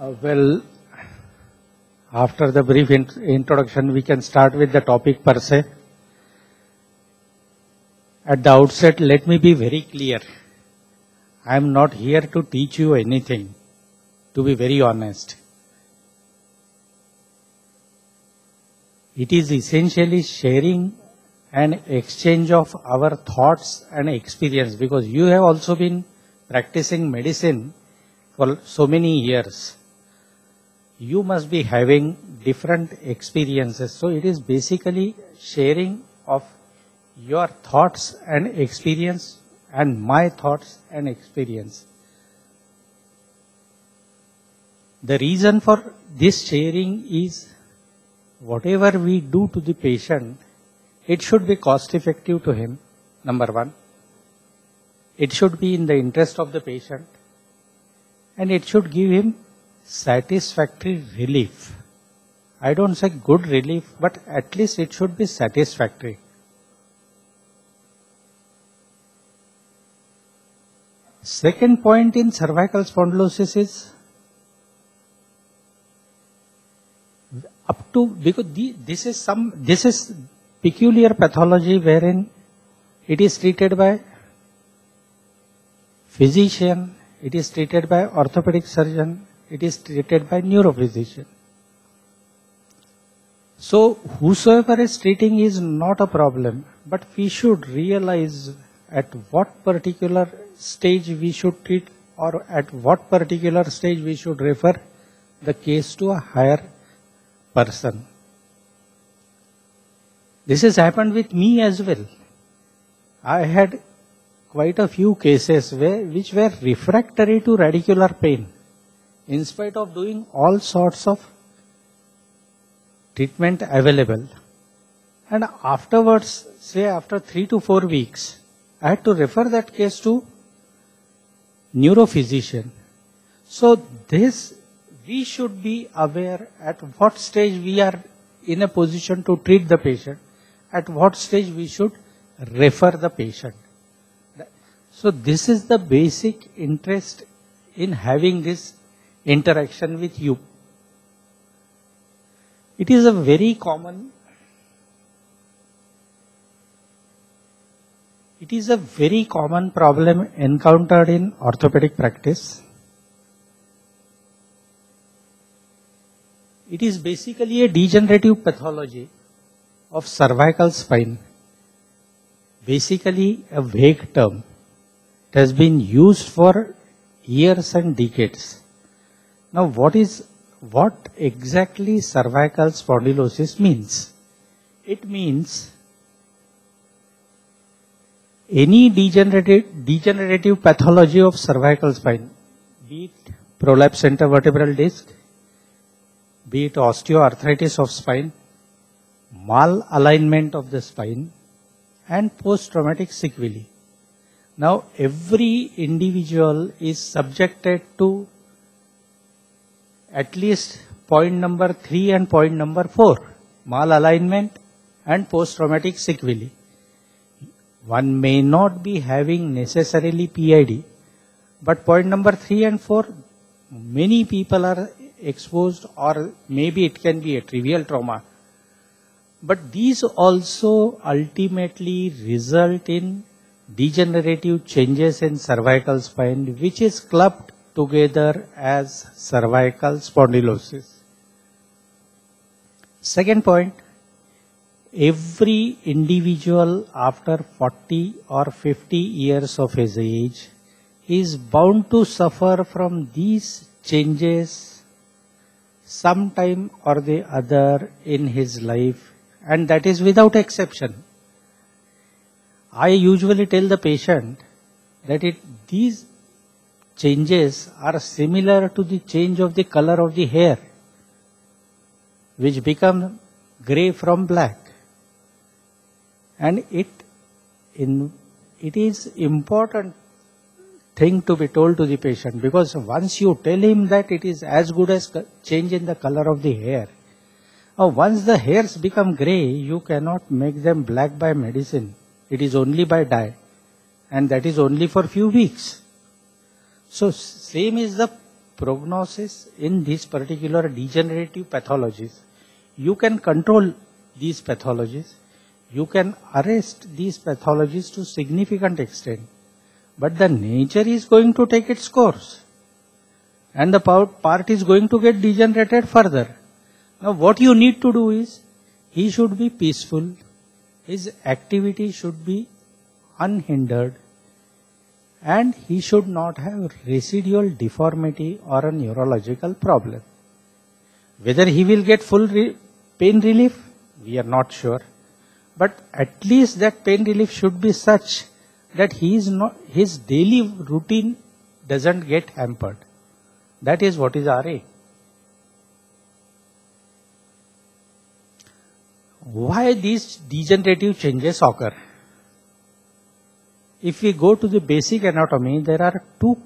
Well, after the brief introduction, we can start with the topic per se. At the outset, let me be very clear. I am not here to teach you anything, to be very honest. It is essentially sharing and exchange of our thoughts and experience, because you have also been practicing medicine for so many years. You must be having different experiences. So it is basically sharing of your thoughts and experience and my thoughts and experience. The reason for this sharing is whatever we do to the patient, it should be cost effective to him, number one. It should be in the interest of the patient, and it should give him satisfactory relief. I don't say good relief, but at least it should be satisfactory. Second point in cervical spondylosis is up to, because this is peculiar pathology wherein it is treated by physician, it is treated by orthopedic surgeon, it is treated by neurophysician. So whosoever is treating is not a problem, but we should realize at what particular stage we should treat or at what particular stage we should refer the case to a higher person. This has happened with me as well. I had quite a few cases which were refractory to radicular pain. In spite of doing all sorts of treatment available. And afterwards, say after 3 to 4 weeks, I had to refer that case to neurophysician. So this, we should be aware at what stage we are in a position to treat the patient, at what stage we should refer the patient. So this is the basic interest in having this interaction with you. It is a very common, problem encountered in orthopedic practice. It is basically a degenerative pathology of cervical spine. Basically a vague term. It has been used for years and decades. Now, what exactly cervical spondylosis means? It means any degenerative pathology of cervical spine, be it prolapsed intervertebral disc, be it osteoarthritis of spine, malalignment of the spine, and post-traumatic sequelae. Now, every individual is subjected to at least point number 3 and point number 4, malalignment and post-traumatic sequelae. One may not be having necessarily PID, but point number 3 and 4, many people are exposed, or maybe it can be a trivial trauma. But these also ultimately result in degenerative changes in cervical spine, which is clubbed together as cervical spondylosis. Second point, every individual after 40 or 50 years of his age is bound to suffer from these changes sometime or the other in his life, and that is without exception. I usually tell the patient that these changes are similar to the change of the color of the hair, which become grey from black. And it is important thing to be told to the patient, because once you tell him that, it is as good as change in the color of the hair. Now, once the hairs become grey, you cannot make them black by medicine. It is only by dye, and that is only for few weeks. So same is the prognosis in these particular degenerative pathologies. You can control these pathologies. You can arrest these pathologies to significant extent. But the nature is going to take its course. And the part is going to get degenerated further. Now what you need to do is, he should be peaceful. His activity should be unhindered. And he should not have residual deformity or a neurological problem. Whether he will get full pain relief, we are not sure. But at least that pain relief should be such that he is not, his daily routine doesn't get hampered. That is what is our aim. Why these degenerative changes occur? If we go to the basic anatomy, there are two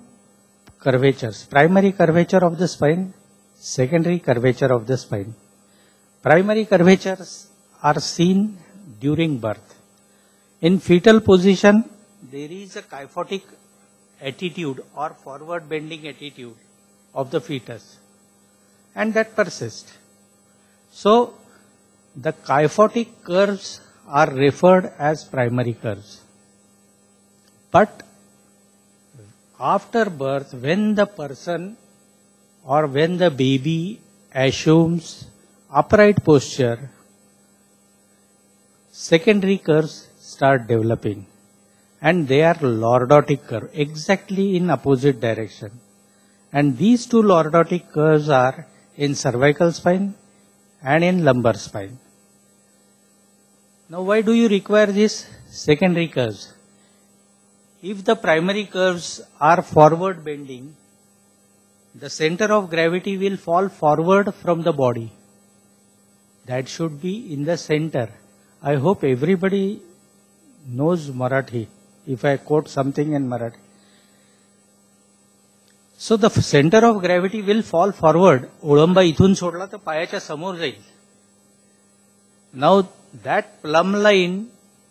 curvatures. Primary curvature of the spine, secondary curvature of the spine. Primary curvatures are seen during birth. In fetal position, there is a kyphotic attitude or forward bending attitude of the fetus. And that persists. So, the kyphotic curves are referred as primary curves. But after birth, when the person or when the baby assumes upright posture, secondary curves start developing. And they are lordotic curves, exactly in opposite direction. And these two lordotic curves are in cervical spine and in lumbar spine. Now why do you require these secondary curves? If the primary curves are forward bending, the center of gravity will fall forward from the body. That should be in the center. I hope everybody knows Marathi, if I quote something in Marathi. So the center of gravity will fall forward. ओळंबा इथून सोडला तर पायाच्या समोर जाईल. Now that plumb line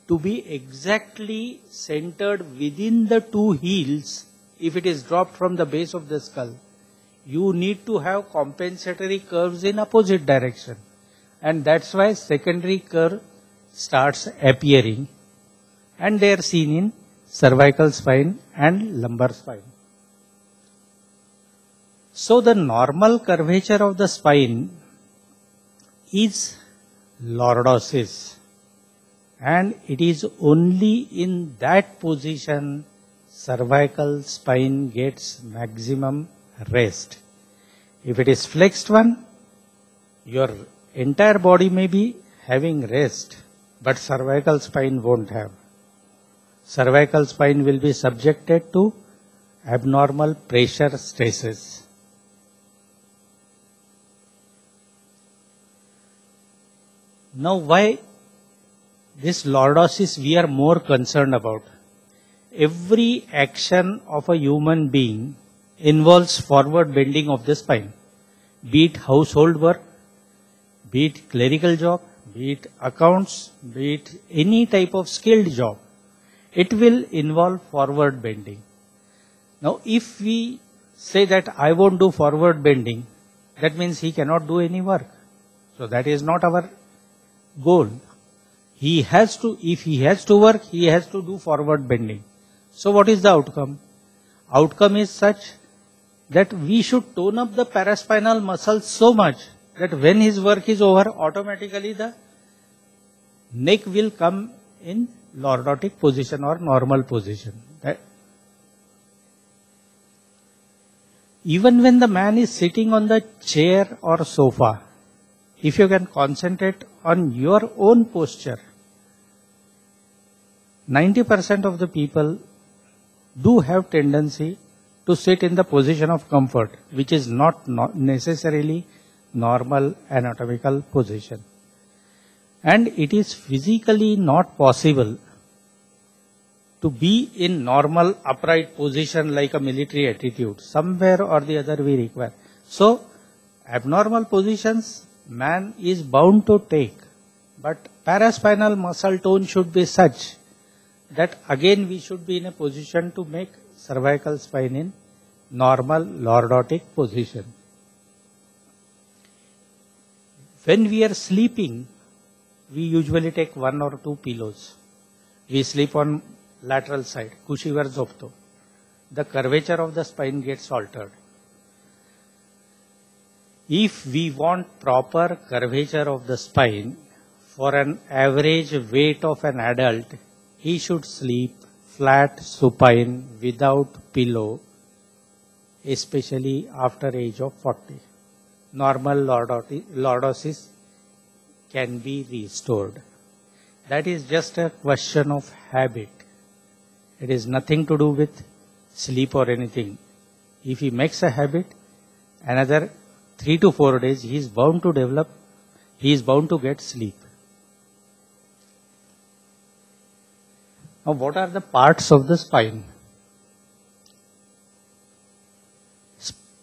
to be exactly centered within the two heels, if it is dropped from the base of the skull, you need to have compensatory curves in opposite direction. And that's why secondary curve starts appearing. And they are seen in cervical spine and lumbar spine. So the normal curvature of the spine is lordosis, and it is only in that position cervical spine gets maximum rest. If it is flexed one, your entire body may be having rest, but cervical spine won't have. Cervical spine will be subjected to abnormal pressure stresses. Now why this lordosis we are more concerned about? Every action of a human being involves forward bending of the spine. Be it household work, be it clerical job, be it accounts, be it any type of skilled job. It will involve forward bending. Now if we say that I won't do forward bending, that means he cannot do any work. So that is not our goal. He has to, if he has to work, he has to do forward bending. So what is the outcome? Outcome is such that we should tone up the paraspinal muscles so much that when his work is over, automatically the neck will come in lordotic position or normal position. That even when the man is sitting on the chair or sofa, if you can concentrate on your own posture, 90% of the people do have tendency to sit in the position of comfort, which is not necessarily normal anatomical position. And it is physically not possible to be in normal upright position like a military attitude. Somewhere or the other we require. So abnormal positions man is bound to take, but paraspinal muscle tone should be such that again we should be in a position to make cervical spine in normal lordotic position. When we are sleeping, we usually take one or two pillows. We sleep on lateral side, Cushiver Zopto. The curvature of the spine gets altered. If we want proper curvature of the spine, for an average weight of an adult, he should sleep flat supine without pillow, especially after age of 40. Normal lordosis can be restored. That is just a question of habit. It is nothing to do with sleep or anything. If he makes a habit, another 3 to 4 days, he is bound to develop, he is bound to get sleep. Now, what are the parts of the spine?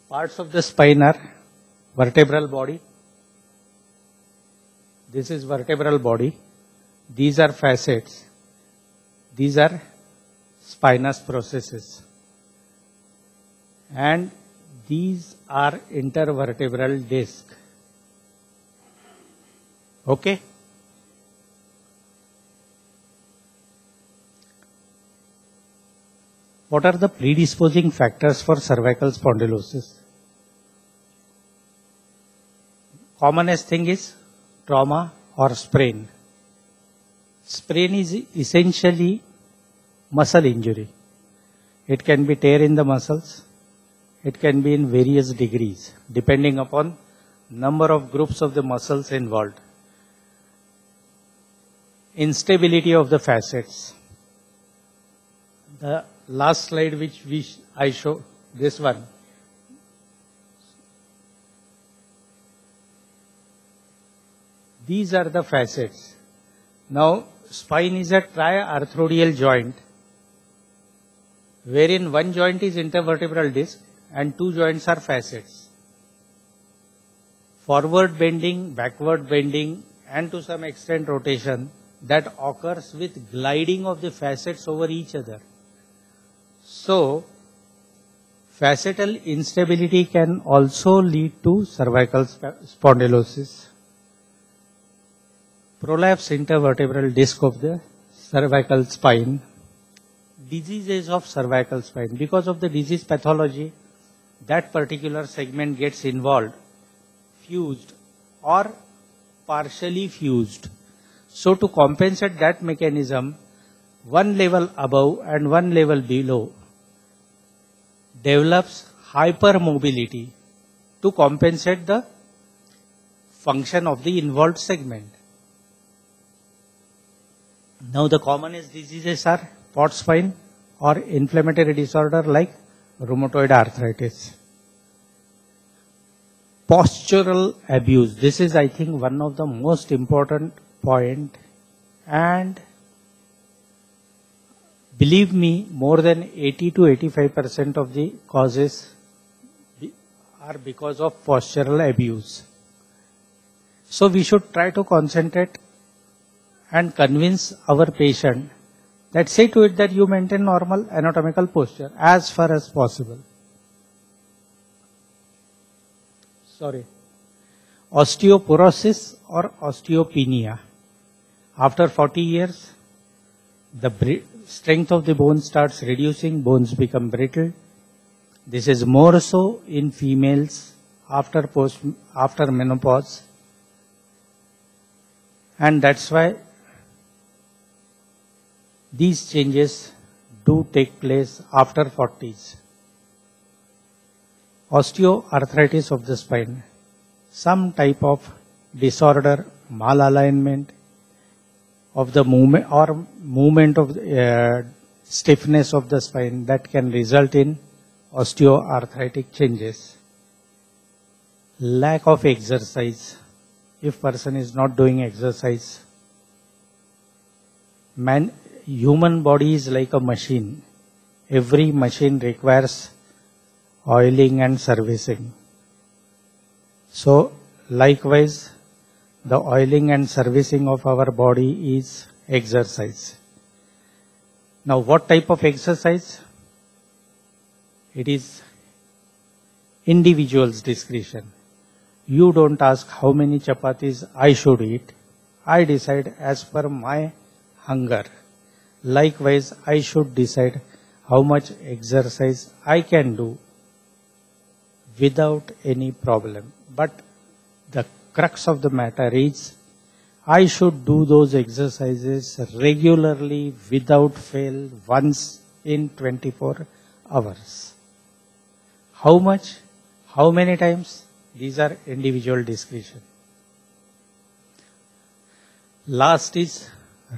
Parts of the spine are vertebral body. This is vertebral body. These are facets. These are spinous processes. And these are intervertebral disc. Okay? What are the predisposing factors for cervical spondylosis? Commonest thing is trauma or sprain. Sprain is essentially muscle injury. It can be tear in the muscles. It can be in various degrees, depending upon number of groups of the muscles involved. Instability of the facets. The last slide which I show, this one. These are the facets. Now, spine is a triarthrodial joint, wherein one joint is intervertebral disc and two joints are facets. Forward bending, backward bending, and to some extent rotation, that occurs with gliding of the facets over each other. So, facetal instability can also lead to cervical spondylosis. Prolapse intervertebral disc of the cervical spine. Diseases of cervical spine. Because of the disease pathology, that particular segment gets involved, fused or partially fused. So to compensate that mechanism, one level above and one level below develops hypermobility to compensate the function of the involved segment. Now the commonest diseases are pot spine or inflammatory disorder like rheumatoid arthritis. Postural abuse. This is, I think, one of the most important point, and believe me, more than 80 to 85% of the causes are because of postural abuse. So we should try to concentrate and convince our patient that say to it that you maintain normal anatomical posture as far as possible. Sorry. Osteoporosis or osteopenia. After 40 years, the strength of the bone starts reducing, bones become brittle. This is more so in females after menopause. And that's why these changes do take place after 40s. Osteoarthritis of the spine. Some type of disorder, malalignment of the movement or movement of stiffness of the spine that can result in osteoarthritic changes. Lack of exercise. If person is not doing exercise, human body is like a machine. Every machine requires oiling and servicing. So likewise, the oiling and servicing of our body is exercise. Now, what type of exercise? It is individual's discretion. You don't ask how many chapatis I should eat. I decide as per my hunger. Likewise, I should decide how much exercise I can do without any problem. But the crux of the matter is, I should do those exercises regularly without fail once in 24 hours. How much? How many times? These are individual discretion. Last is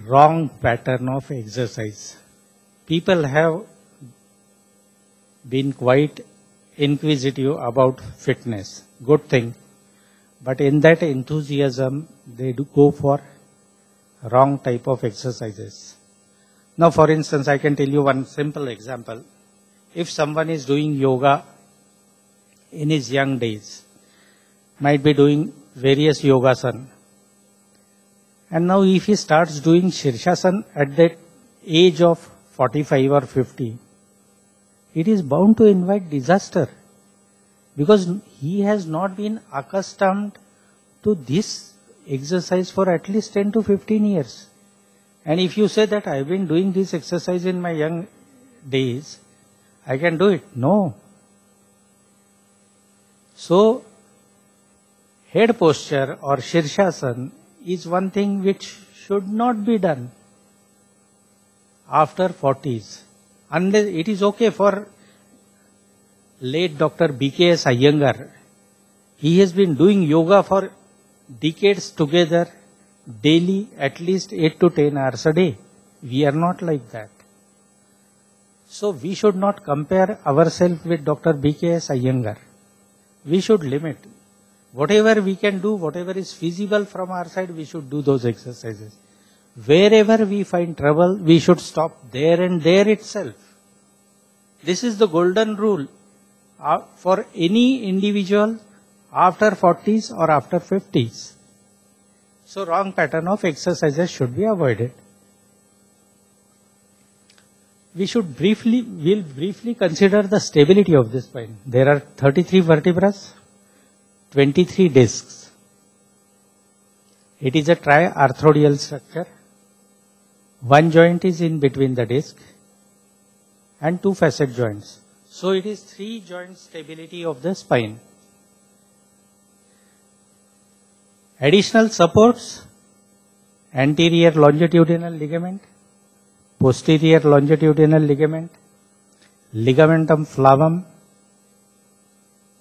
wrong pattern of exercise. People have been quite inquisitive about fitness. Good thing. But in that enthusiasm, they do go for wrong type of exercises. Now, for instance, I can tell you one simple example. If someone is doing yoga in his young days, might be doing various yogasana, and now if he starts doing Shirshasan at the age of 45 or 50, it is bound to invite disaster, because he has not been accustomed to this exercise for at least 10 to 15 years. And if you say that I have been doing this exercise in my young days, I can do it. No. So, head posture or Shirshasan is one thing which should not be done after 40s. Unless it is okay for late Dr. BKS Iyengar. He has been doing yoga for decades together, daily, at least 8 to 10 hours a day. We are not like that. So we should not compare ourselves with Dr. BKS Iyengar. We should limit. Whatever we can do, whatever is feasible from our side, we should do those exercises. Wherever we find trouble, we should stop there and there itself. This is the golden rule for any individual after 40s or after 50s. So wrong pattern of exercises should be avoided. We'll briefly consider the stability of the spine. There are 33 vertebrae, 23 discs. It is a triarthroidal structure. One joint is in between the disc and two facet joints. So it is three joint stability of the spine. Additional supports: anterior longitudinal ligament, posterior longitudinal ligament, ligamentum flavum,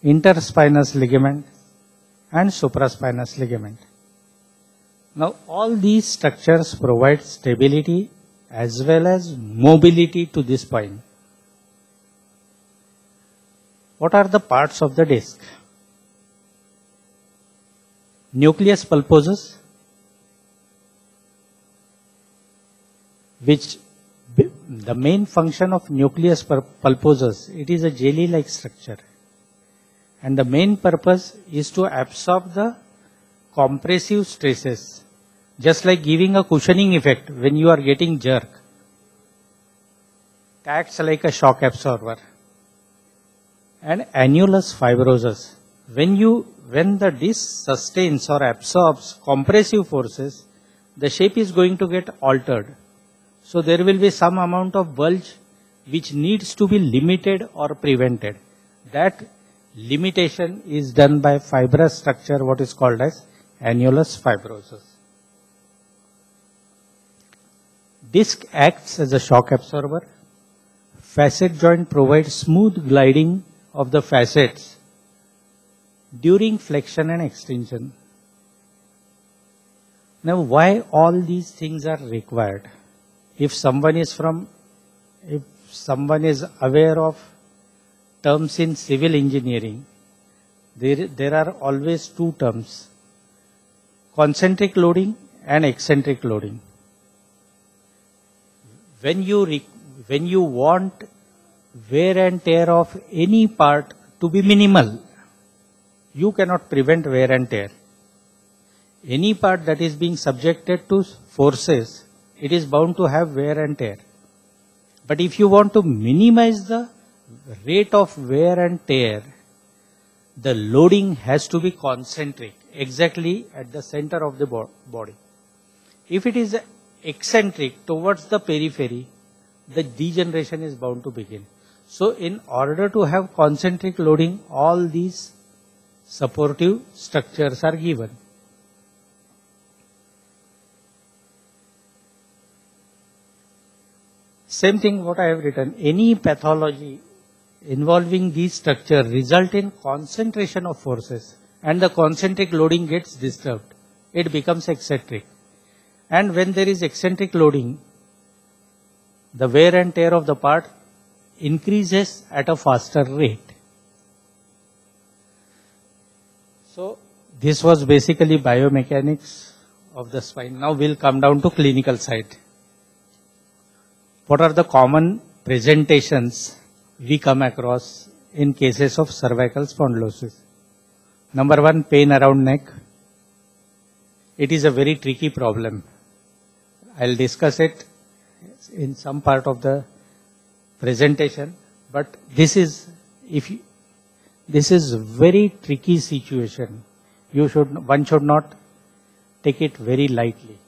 interspinous ligament, and supraspinous ligament. Now all these structures provide stability as well as mobility to the spine. What are the parts of the disc? Nucleus pulposus, which the main function of nucleus pulposus, it is a jelly-like structure. And the main purpose is to absorb the compressive stresses, just like giving a cushioning effect when you are getting jerk. It acts like a shock absorber. And annulus fibrosis, when the disc sustains or absorbs compressive forces, the shape is going to get altered. So there will be some amount of bulge which needs to be limited or prevented. That limitation is done by fibrous structure, what is called as annulus fibrosus. Disc acts as a shock absorber. Facet joint provides smooth gliding of the facets during flexion and extension. Now, why all these things are required? If someone is aware of terms in civil engineering, there are always two terms: concentric loading and eccentric loading. When you want wear and tear of any part to be minimal, you cannot prevent wear and tear. Any part that is being subjected to forces, it is bound to have wear and tear. But if you want to minimize the rate of wear and tear, the loading has to be concentric, exactly at the center of the body. If it is eccentric towards the periphery, the degeneration is bound to begin. So in order to have concentric loading, all these supportive structures are given. Same thing what I have written, any pathology involving these structures result in concentration of forces and the concentric loading gets disturbed. It becomes eccentric. And when there is eccentric loading, the wear and tear of the part increases at a faster rate. So this was basically biomechanics of the spine. Now we'll come down to clinical side. What are the common presentations we come across in cases of cervical spondylosis? Number one, pain around neck. It is a very tricky problem. I'll discuss it in some part of the presentation, but this is very tricky situation. One should not take it very lightly.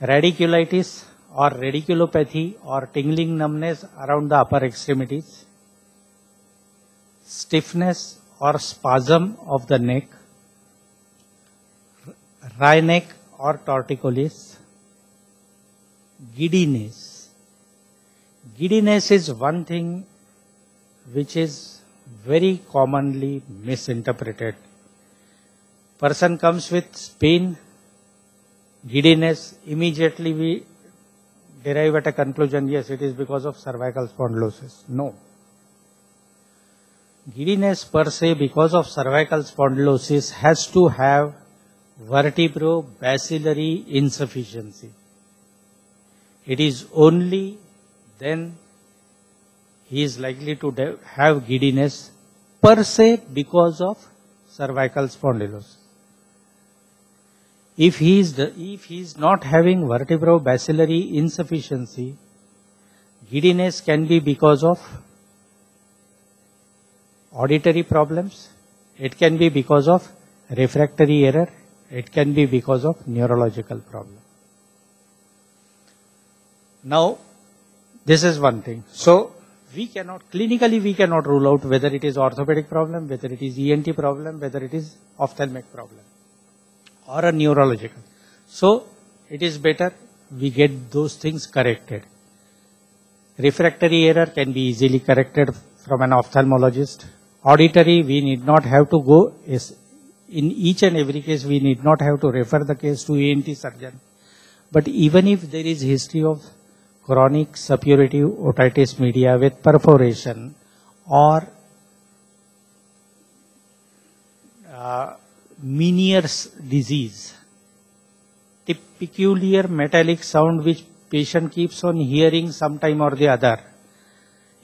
Radiculitis or radiculopathy or tingling numbness around the upper extremities, stiffness or spasm of the neck, wry neck or torticollis, giddiness. Giddiness is one thing which is very commonly misinterpreted. Person comes with pain, giddiness, immediately we derive at a conclusion, yes, it is because of cervical spondylosis. No. Giddiness per se because of cervical spondylosis has to have vertebro-basilary insufficiency. It is only then he is likely to have giddiness per se because of cervical spondylosis. If he is not having vertebro-basilary insufficiency, giddiness can be because of auditory problems, it can be because of refractory error, it can be because of neurological problem. Now, this is one thing. So, clinically we cannot rule out whether it is orthopedic problem, whether it is ENT problem, whether it is ophthalmic problem or a neurological. So, it is better we get those things corrected. Refractory error can be easily corrected from an ophthalmologist. Auditory, we need not have to go. In each and every case, we need not have to refer the case to ENT surgeon. But even if there is history of chronic suppurative otitis media with perforation or Meniere's disease, the peculiar metallic sound which patient keeps on hearing sometime or the other.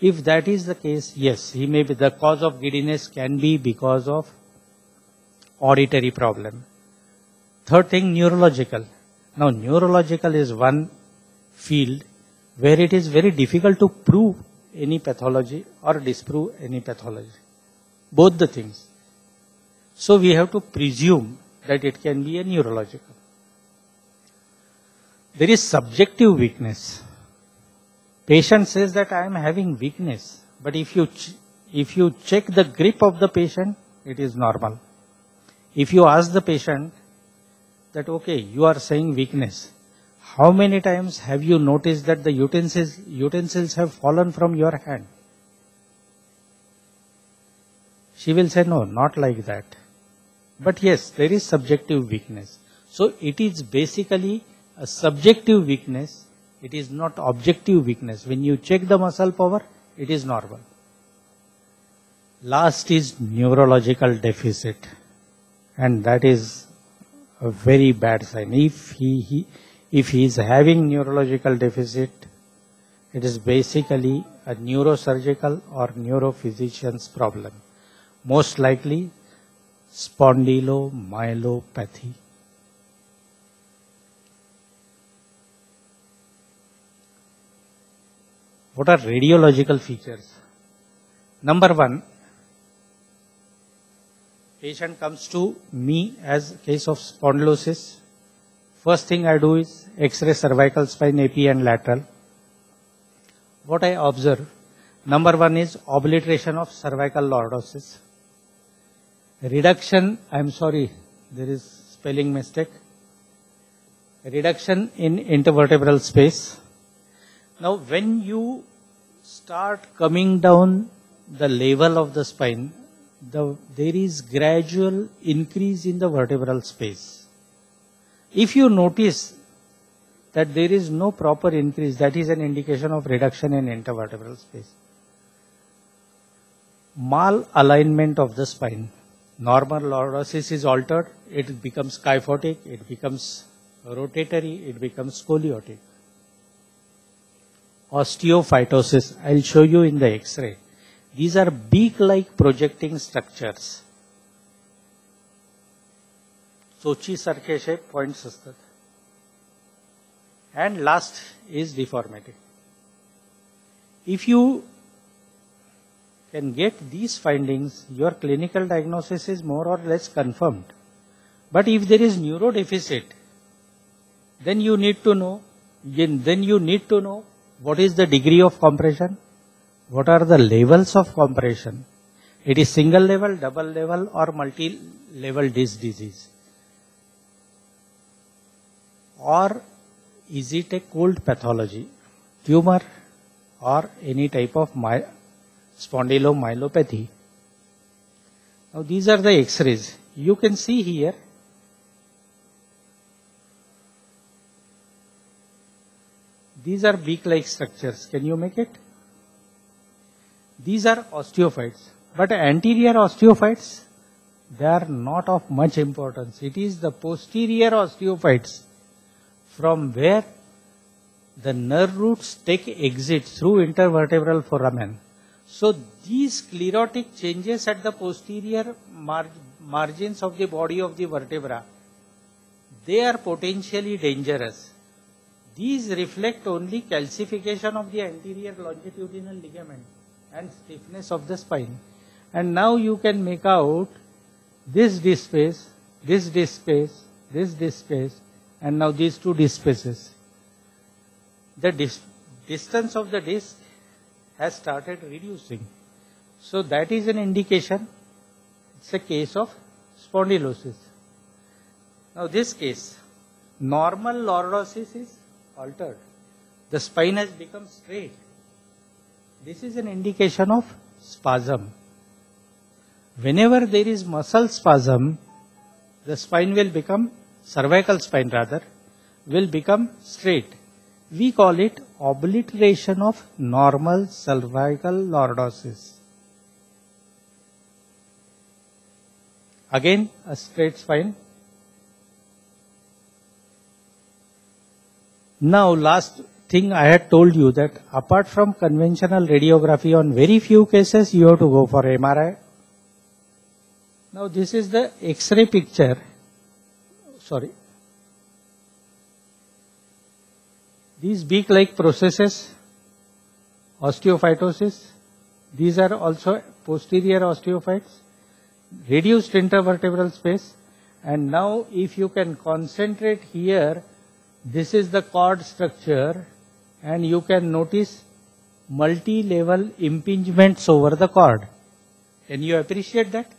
If that is the case, yes, he may be, the cause of giddiness can be because of auditory problem. Third thing, neurological. Now, neurological is one field where it is very difficult to prove any pathology or disprove any pathology. Both the things. So we have to presume that it can be a neurological. There is subjective weakness. Patient says that I am having weakness, but if you check the grip of the patient, it is normal. If you ask the patient that, okay, you are saying weakness, how many times have you noticed that the utensils have fallen from your hand? She will say, no, not like that. But yes, there is subjective weakness. So it is basically a subjective weakness. It is not objective weakness. When you check the muscle power, it is normal. Last is neurological deficit. And that is a very bad sign. If he is having neurological deficit, it is basically a neurosurgical or neurophysician's problem. Most likely spondylomyelopathy. What are radiological features? Number one, patient comes to me as a case of spondylosis, first thing I do is X-ray cervical spine, AP and lateral. What I observe, number one is obliteration of cervical lordosis. Reduction, I'm sorry, there is spelling mistake. Reduction in intervertebral space. Now when you start coming down the level of the spine, there is gradual increase in the vertebral space. If you notice that there is no proper increase, that is an indication of reduction in intervertebral space. Malalignment of the spine. Normal lordosis is altered, it becomes kyphotic, it becomes rotatory, it becomes scoliotic. Osteophytes, I'll show you in the X-ray. These are beak-like projecting structures. Sochi circle shape points astat. And last is deformity. If you can get these findings, your clinical diagnosis is more or less confirmed. But if there is neurodeficit, then you need to know, what is the degree of compression, what are the levels of compression. It is single level, double level or multi-level disc disease. Or is it a cold pathology, tumor or any type of spondylomyelopathy. Now these are the X-rays. You can see here. These are beak-like structures. Can you make it? These are osteophytes. But anterior osteophytes, they are not of much importance. It is the posterior osteophytes from where the nerve roots take exit through intervertebral foramen. So these sclerotic changes at the posterior margins of the body of the vertebra, they are potentially dangerous. These reflect only calcification of the anterior longitudinal ligament and stiffness of the spine. And now you can make out this disc space, this disc space, this disc space, and now these two disc spaces. The distance of the disc has started reducing. So that is an indication. It's a case of spondylosis. Now this case, normal lordosis is altered. The spine has become straight. This is an indication of spasm. Whenever there is muscle spasm, the spine will become, cervical spine rather, will become straight. We call it obliteration of normal cervical lordosis. Again, a straight spine. Now, last thing I had told you that apart from conventional radiography, on very few cases you have to go for MRI. Now, this is the X-ray picture. Sorry. These beak-like processes, osteophytosis, these are also posterior osteophytes, reduced intervertebral space. And now if you can concentrate here, this is the cord structure and you can notice multi-level impingements over the cord. Can you appreciate that?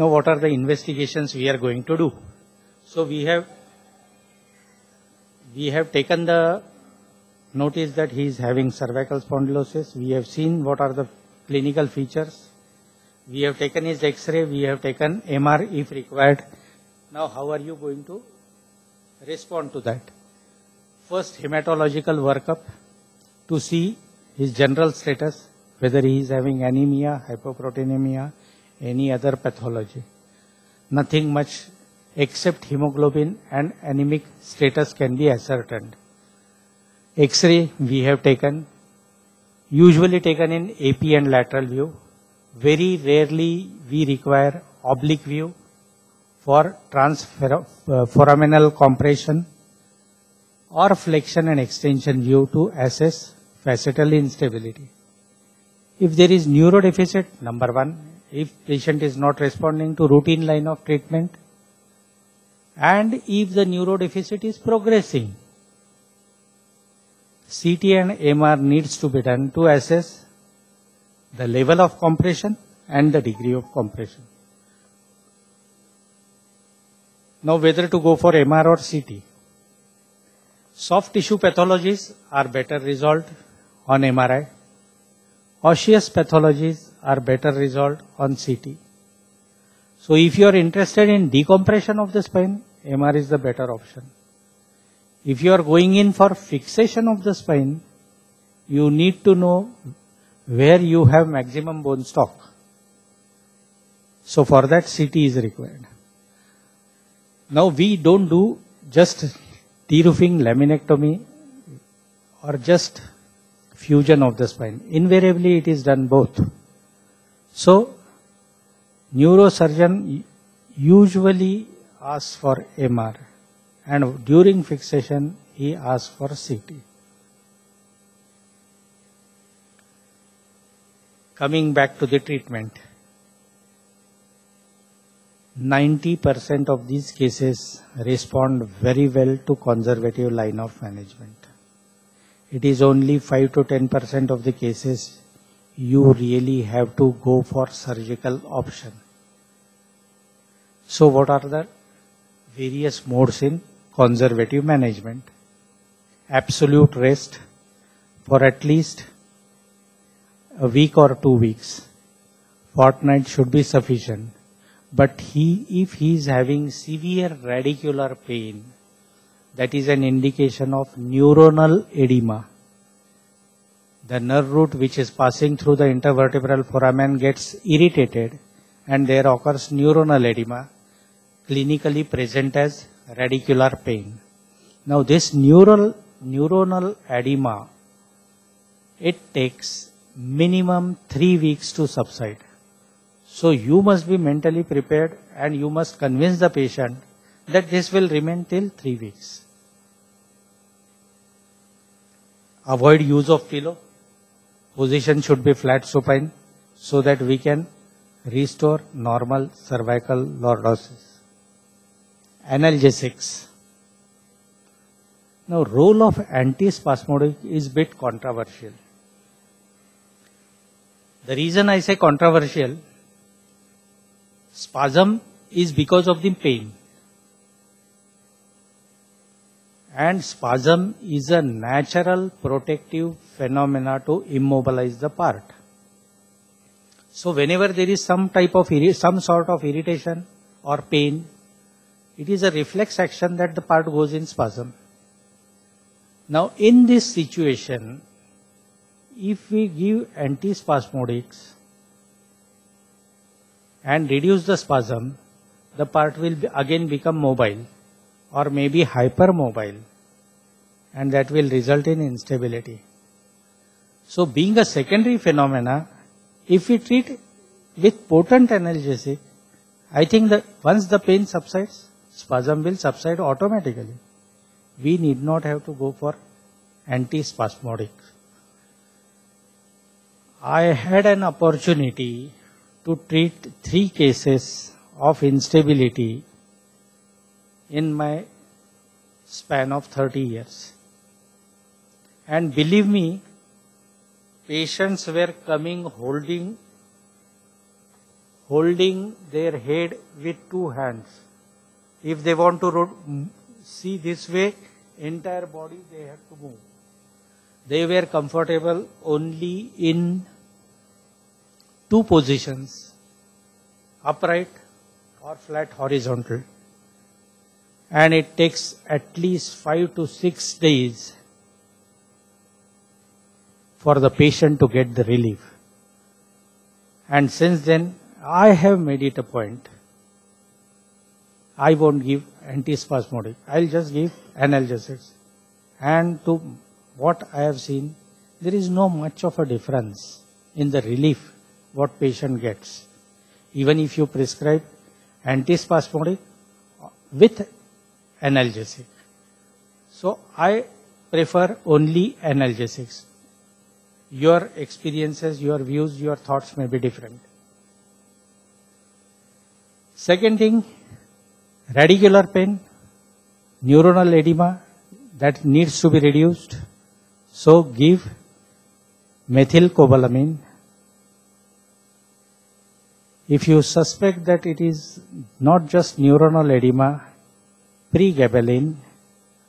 Now what are the investigations we are going to do? So we have taken the notice that he is having cervical spondylosis. We have seen what are the clinical features. We have taken his X-ray. We have taken MR if required. Now how are you going to respond to that? First, hematological workup to see his general status, whether he is having anemia, hypoproteinemia, any other pathology. Nothing much except hemoglobin and anemic status can be ascertained. X-ray we have taken, usually taken in AP and lateral view. Very rarely we require oblique view for transforaminal compression or flexion and extension view to assess facetal instability. If there is neurodeficit, number one, if patient is not responding to routine line of treatment, and if the neurodeficit is progressing, CT and MR needs to be done to assess the level of compression and the degree of compression. Now whether to go for MR or CT. Soft tissue pathologies are better resolved on MRI. Osseous pathologies are better resolved on CT. So if you are interested in decompression of the spine, MR is the better option. If you are going in for fixation of the spine, you need to know where you have maximum bone stock. So for that, CT is required. Now we don't do just deroofing, laminectomy, or just fusion of the spine. Invariably it is done both. So neurosurgeon usually asks for MR, and during fixation he asks for CT. Coming back to the treatment, 90% of these cases respond very well to conservative line of management. It is only 5 to 10% of the cases you really have to go for surgical option. So what are the various modes in conservative management? Absolute rest for at least a week or 2 weeks. Fortnight should be sufficient. But if he is having severe radicular pain, that is an indication of neuronal edema. The nerve root which is passing through the intervertebral foramen gets irritated and there occurs neuronal edema, clinically present as radicular pain. Now this neuronal edema, it takes minimum 3 weeks to subside. So you must be mentally prepared and you must convince the patient that this will remain till 3 weeks. Avoid use of pillow. Position should be flat supine so that we can restore normal cervical lordosis. Analgesics. Now role of antispasmodic is a bit controversial. The reason I say controversial, spasm is because of the pain, and spasm is a natural protective phenomena to immobilize the part. So whenever there is some sort of irritation or pain, it is a reflex action that the part goes in spasm. Now in this situation, if we give antispasmodics and reduce the spasm, the part will again become mobile or maybe hypermobile, and that will result in instability. So being a secondary phenomena, if we treat with potent analgesic, I think that once the pain subsides, spasm will subside automatically. We need not have to go for antispasmodic. I had an opportunity to treat 3 cases of instability in my span of 30 years. And believe me, patients were coming holding holding their head with two hands. If they want to see this way, entire body they have to move. They were comfortable only in two positions, upright or flat horizontal. And it takes at least 5 to 6 days for the patient to get the relief. And since then, I have made it a point. I won't give antispasmodic. I'll just give analgesics. And to what I have seen, there is no much of a difference in the relief what patient gets. Even if you prescribe antispasmodic with analgesic. So I prefer only analgesics. Your experiences, your views, your thoughts may be different. Second thing, radicular pain, neuronal edema that needs to be reduced. So give methylcobalamin. If you suspect that it is not just neuronal edema, pregabalin,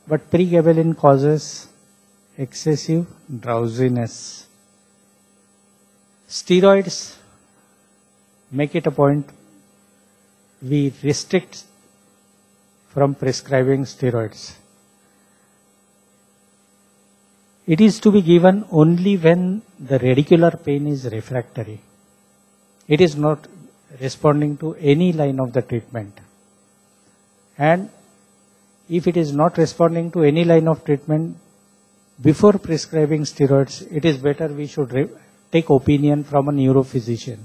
but pregabalin causes excessive drowsiness. Steroids, make it a point, we restrict from prescribing steroids. It is to be given only when the radicular pain is refractory. It is not responding to any line of the treatment. And if it is not responding to any line of treatment, before prescribing steroids, it is better we should take opinion from a neurophysician.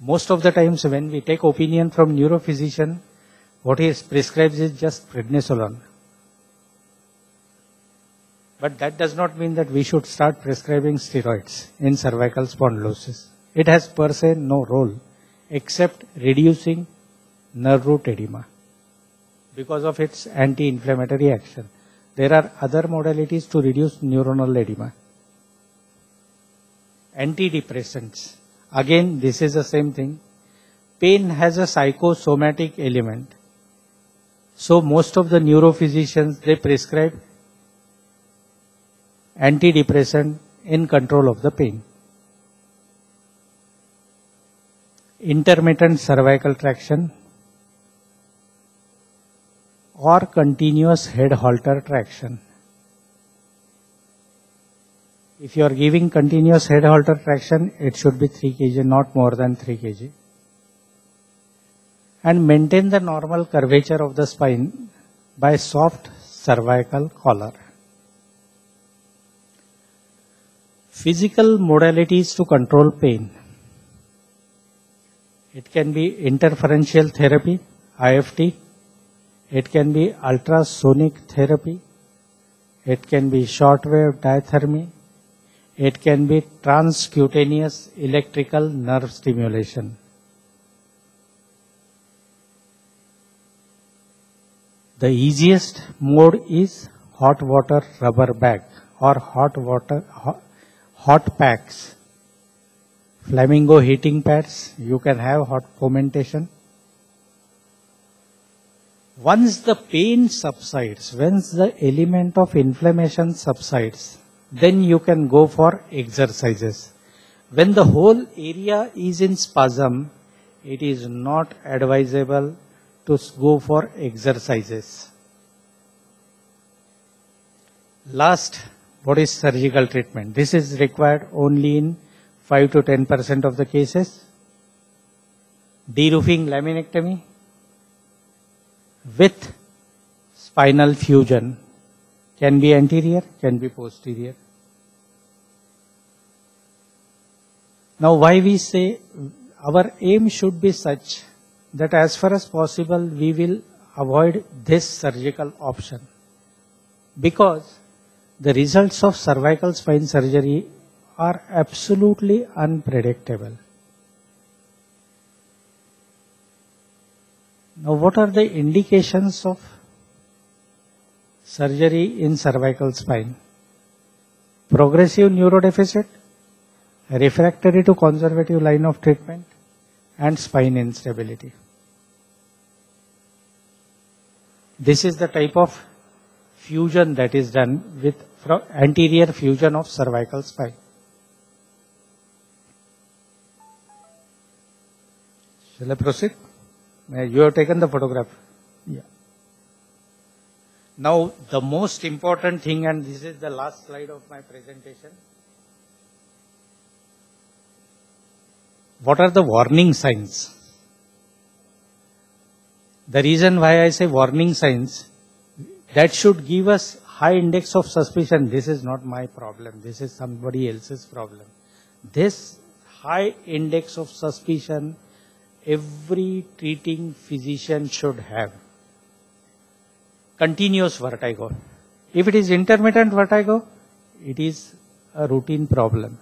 Most of the times when we take opinion from neurophysician, what he prescribes is just prednisolone. But that does not mean that we should start prescribing steroids in cervical spondylosis. It has per se no role except reducing nerve root edema because of its anti-inflammatory action. There are other modalities to reduce neuronal edema. Antidepressants. Again, this is the same thing. Pain has a psychosomatic element. So most of the neurophysicians, they prescribe antidepressant in control of the pain. Intermittent cervical traction or continuous head halter traction. If you are giving continuous head halter traction, it should be 3 kg, not more than 3 kg. And maintain the normal curvature of the spine by soft cervical collar. Physical modalities to control pain. It can be interferential therapy, IFT. It can be ultrasonic therapy, it can be shortwave diathermy, it can be transcutaneous electrical nerve stimulation. The easiest mode is hot water rubber bag or hot packs, flamingo heating pads, you can have hot fomentation. Once the pain subsides, once the element of inflammation subsides, then you can go for exercises. When the whole area is in spasm, it is not advisable to go for exercises. Last, what is surgical treatment? This is required only in 5 to 10% of the cases. Deroofing laminectomy with spinal fusion, can be anterior, can be posterior. Now why we say our aim should be such that as far as possible we will avoid this surgical option, because the results of cervical spine surgery are absolutely unpredictable. Now, what are the indications of surgery in cervical spine? Progressive neurodeficit, refractory to conservative line of treatment, and spine instability. This is the type of fusion that is done with anterior fusion of cervical spine. Shall I proceed? You have taken the photograph. Yeah. Now, the most important thing, and this is the last slide of my presentation. What are the warning signs? The reason why I say warning signs, that should give us high index of suspicion. This is not my problem. This is somebody else's problem. This high index of suspicion every treating physician should have. Continuous vertigo. If it is intermittent vertigo, it is a routine problem.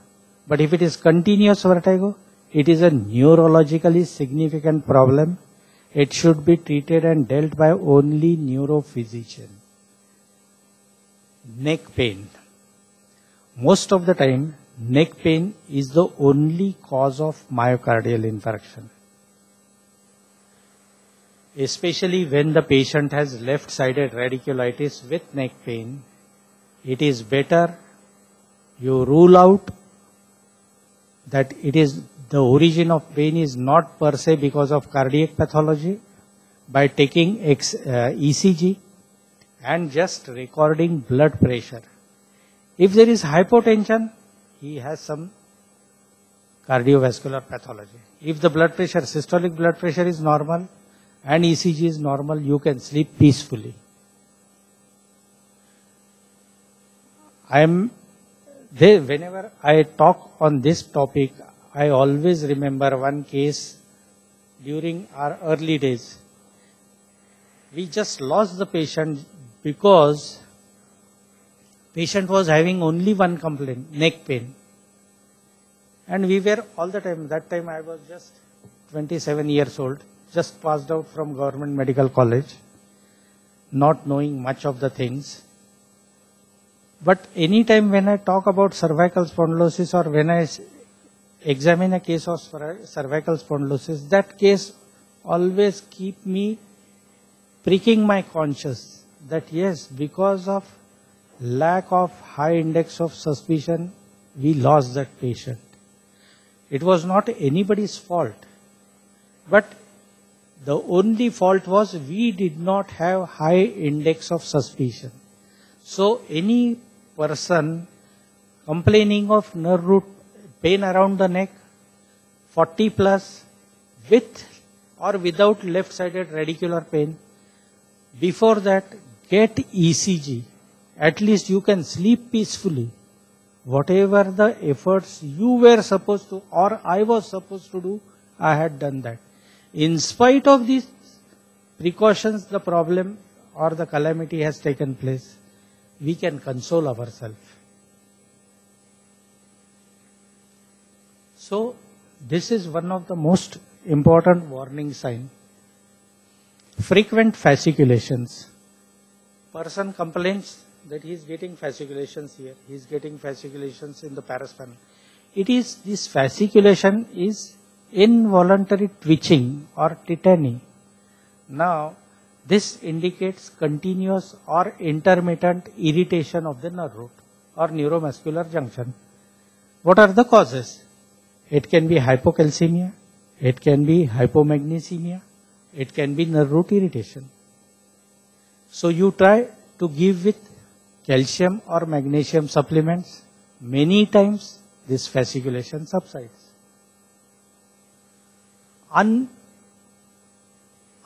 But if it is continuous vertigo, it is a neurologically significant problem. It should be treated and dealt by only neurophysician. Neck pain. Most of the time, neck pain is the only cause of myocardial infarction, especially when the patient has left-sided radiculitis with neck pain. It is better you rule out that it is the origin of pain is not per se because of cardiac pathology by taking ECG and just recording blood pressure. If there is hypotension, he has some cardiovascular pathology. If the blood pressure, systolic blood pressure is normal, and ECG is normal, you can sleep peacefully. Whenever I talk on this topic, I always remember one case during our early days. We just lost the patient because patient was having only one complaint, neck pain. And we were all the time, that time I was just 27 years old. Just passed out from Government Medical College, not knowing much of the things. But any time when I talk about cervical spondylosis or when I examine a case of cervical spondylosis, that case always keep me pricking my conscience that yes, because of lack of high index of suspicion, we lost that patient. It was not anybody's fault, but the only fault was we did not have high index of suspicion. So any person complaining of nerve root pain around the neck, 40 plus, with or without left-sided radicular pain, before that get ECG. At least you can sleep peacefully. Whatever the efforts you were supposed to or I was supposed to do, I had done that. In spite of these precautions, the problem or the calamity has taken place. We can console ourselves. So, this is one of the most important warning signs. Frequent fasciculations. Person complains that he is getting fasciculations here. He is getting fasciculations in the paraspinal. It is, this fasciculation is involuntary twitching or tetany. Now, this indicates continuous or intermittent irritation of the nerve root or neuromuscular junction. What are the causes? It can be hypocalcemia, it can be hypomagnesemia, it can be nerve root irritation. So you try to give with calcium or magnesium supplements. Many times this fasciculation subsides.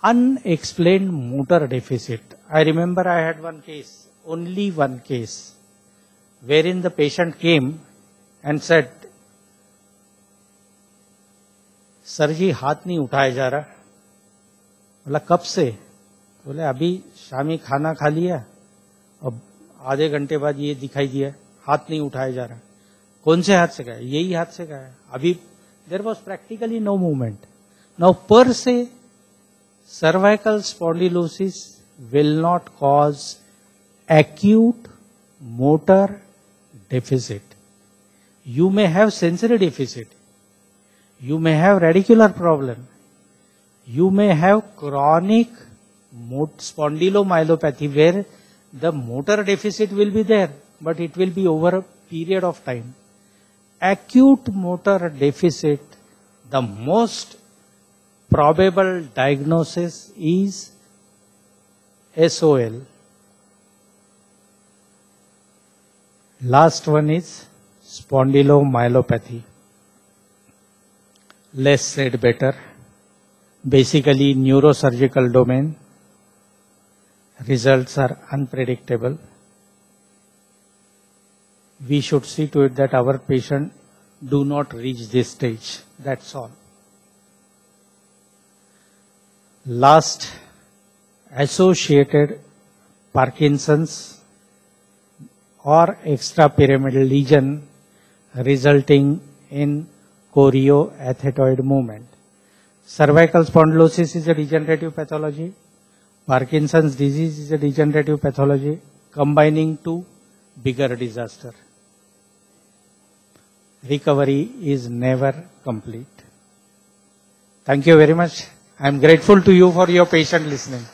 Unexplained motor deficit. I remember I had one case, only one case, wherein the patient came and said, "Sir ji, हाथ नहीं उठाया जा रहा." बोला, "कब से?" बोले, "अभी शामी खाना खा लिया, अब आधे घंटे बाद ये दिखाई दिया, हाथ नहीं उठाया जा रहा." कौन से हाथ से गया? यही हाथ से गया. अभी there was practically no movement. Now, per se, cervical spondylosis will not cause acute motor deficit. You may have sensory deficit. You may have radicular problem. You may have chronic spondylomyelopathy where the motor deficit will be there, but it will be over a period of time. Acute motor deficit, the most probable diagnosis is SOL. Last one is spondylomyelopathy. Less said better. Basically, neurosurgical domain. Results are unpredictable. We should see to it that our patient do not reach this stage. That's all. Last, associated Parkinson's or extrapyramidal lesion resulting in chorioathetoid movement. Cervical spondylosis is a degenerative pathology. Parkinson's disease is a degenerative pathology, combining to bigger disaster. Recovery is never complete. Thank you very much. I am grateful to you for your patient listening.